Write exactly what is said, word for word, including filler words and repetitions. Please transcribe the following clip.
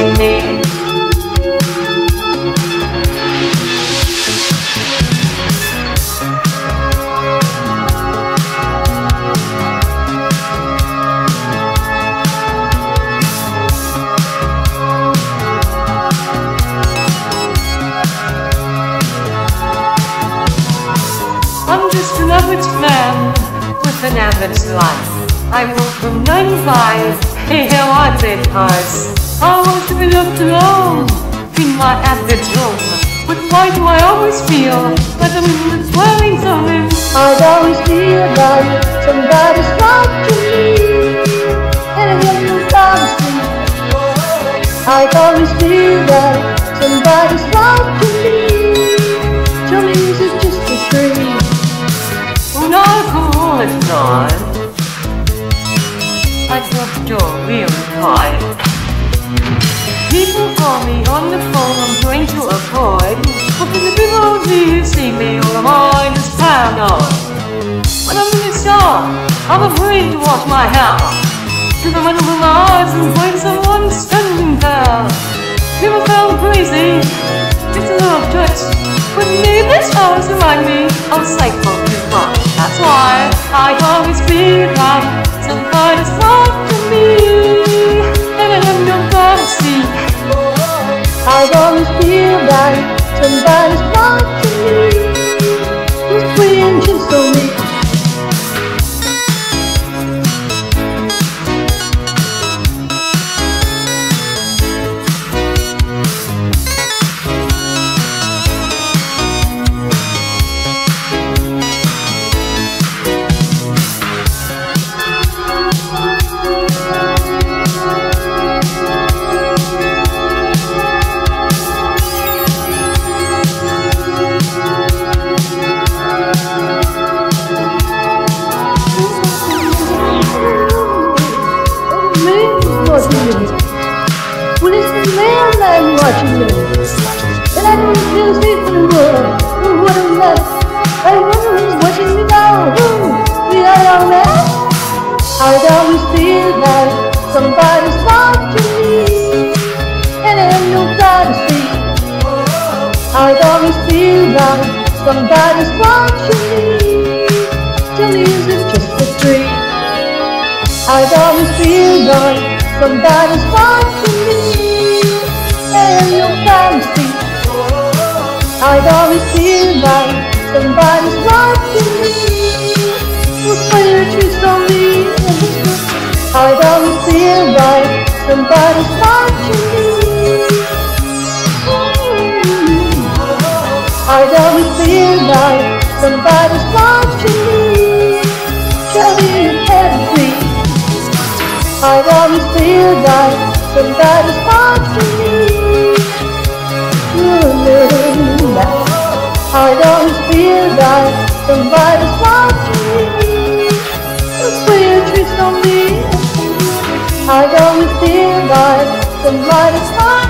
I'm just an average man with an average life. I work from nine to five, hey, how I take cars. I want to be left alone in my average room. But why do I always feel that I'm in the dwelling zone? I'd always feel about it, somebody's watching me, and I get no privacy. I'd always feel that somebody's watching me. To me, is it just a dream? Not I just don't really high. People call me on the phone, I'm trying to avoid. But the people who see me, all of mine is paranoid. When I'm in the store, I'm afraid to wash my hair, cause I went over my eyes and find someone standing there. People sound crazy, it's a little touch, but maybe this always remind me of psycho people. That's why I always feel like somebody's watching me, and I have no privacy. I always feel like somebody's watching me. It's free and just for me. When it's the man I'm watching me, and I don't feel safe in the world. Oh, what a mess! I wonder who's watching me now. Who? The other man? I'd always feel like somebody's watching me, and I have no privacy. I'd always feel like somebody's watching me. Tell me, is it just a dream? I'd always feel like somebody's watching me, and you'll find me. I'd always feel like somebody's watching me. We'll play your tricks on me. I'd always feel like somebody's watching me. I'd always feel like somebody's watching me. Tell me you can't be. I'd always feel like somebody's watching me. I'd always feel like somebody's watching me. It's weird tricks on me. I'd always feel like somebody's watching me.